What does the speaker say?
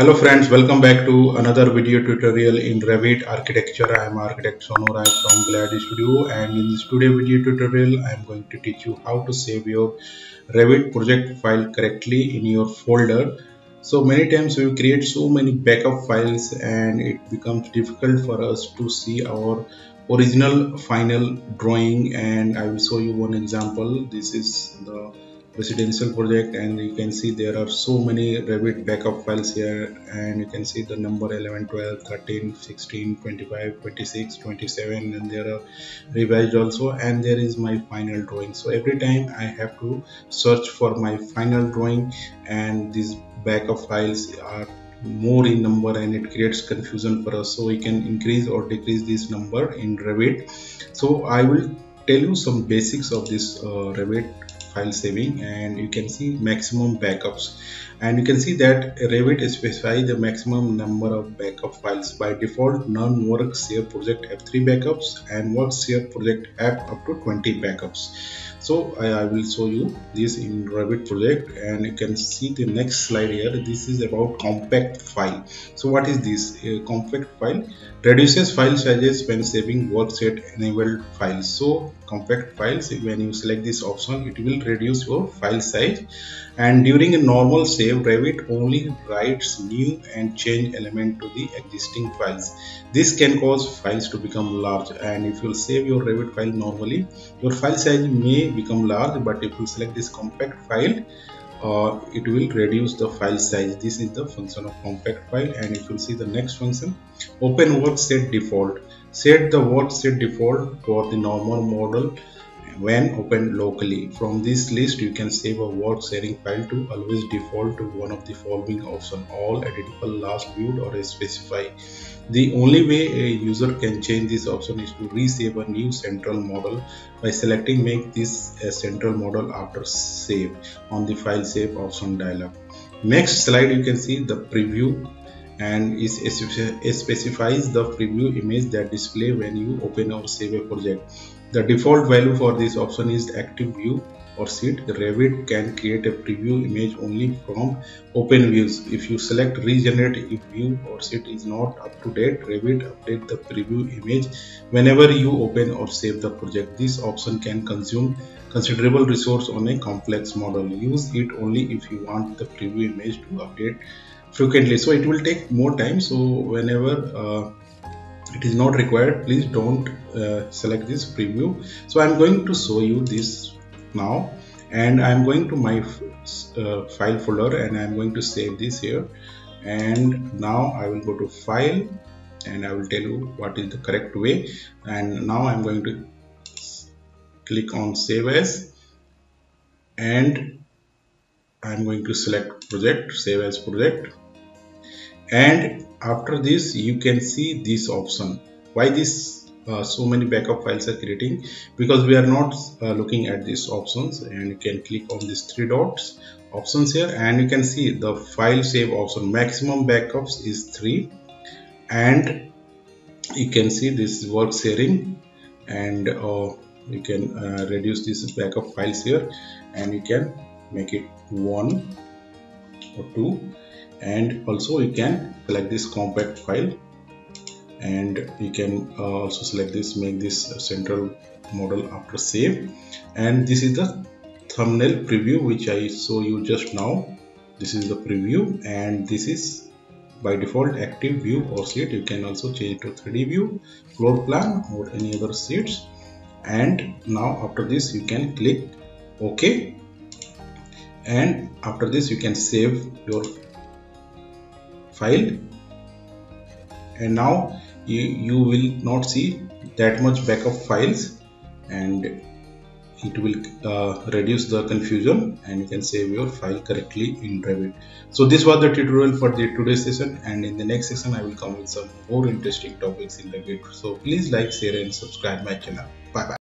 Hello friends, welcome back to another video tutorial in Revit architecture. I am architect Sonu Rai from Glad Studio, and in this today video tutorial I am going to teach you how to save your Revit project file correctly in your folder. So many times we create so many backup files and it becomes difficult for us to see our original final drawing, and I will show you one example. This is the residential project and you can see there are so many Revit backup files here, and you can see the number 11, 12, 13, 16, 25, 26, 27, and there are revised also, and there is my final drawing. So every time I have to search for my final drawing, and these backup files are more in number and it creates confusion for us. So we can increase or decrease this number in Revit. So I will tell you some basics of this Revit file saving, and you can see maximum backups, and you can see that Revit specifies the maximum number of backup files. By default, none works your project F3 backups and works your project app up to 20 backups. So I will show you this in Revit project, and you can see the next slide here. This is about compact file. So what is this? A compact file reduces file sizes when saving workset enabled files. So compact files, when you select this option, it will reduce your file size. And during a normal save, Revit only writes new and change element to the existing files. This can cause files to become large, and if you save your Revit file normally, your file size may become large, but if you select this compact file, it will reduce the file size. This is the function of compact file. And if you see the next function, open workset default. Set the workset default for the normal model when opened locally. From this list, you can save a work sharing file to always default to one of the following options: all, editable, last viewed, or specify. The only way a user can change this option is to resave a new central model by selecting make this a central model after save on the file save option dialog. Next slide, you can see the preview, and it specifies the preview image that display when you open or save a project. The default value for this option is active view or sheet. Revit can create a preview image only from open views. If you select regenerate if view or sheet is not up to date, Revit update the preview image whenever you open or save the project. This option can consume considerable resource on a complex model. Use it only if you want the preview image to update frequently, so it will take more time. So whenever it is not required, please don't select this preview. So I'm going to show you this now, and I'm going to my file folder, and I'm going to save this here. And now I will go to file, and I will tell you what is the correct way. And now I'm going to click on save as, and I'm going to select project, save as project. And after this, you can see this option. Why this so many backup files are creating? Because we are not looking at these options. And you can click on these three dots options here, and you can see the file save option. Maximum backups is 3, and you can see this work sharing, and you can reduce these backup files here, and you can make it 1 or 2. And also you can select this compact file, and you can also select this make this central model after save. And this is the thumbnail preview which I show you just now. This is the preview, and this is by default active view or sheet. You can also change to 3D view, floor plan, or any other sheets. And now after this, you can click OK, and after this you can save your file. And now you will not see that much backup files, and it will reduce the confusion, and you can save your file correctly in Revit. So this was the tutorial for the today's session, and in the next session I will come with some more interesting topics in Revit. So please like, share, and subscribe my channel. Bye bye.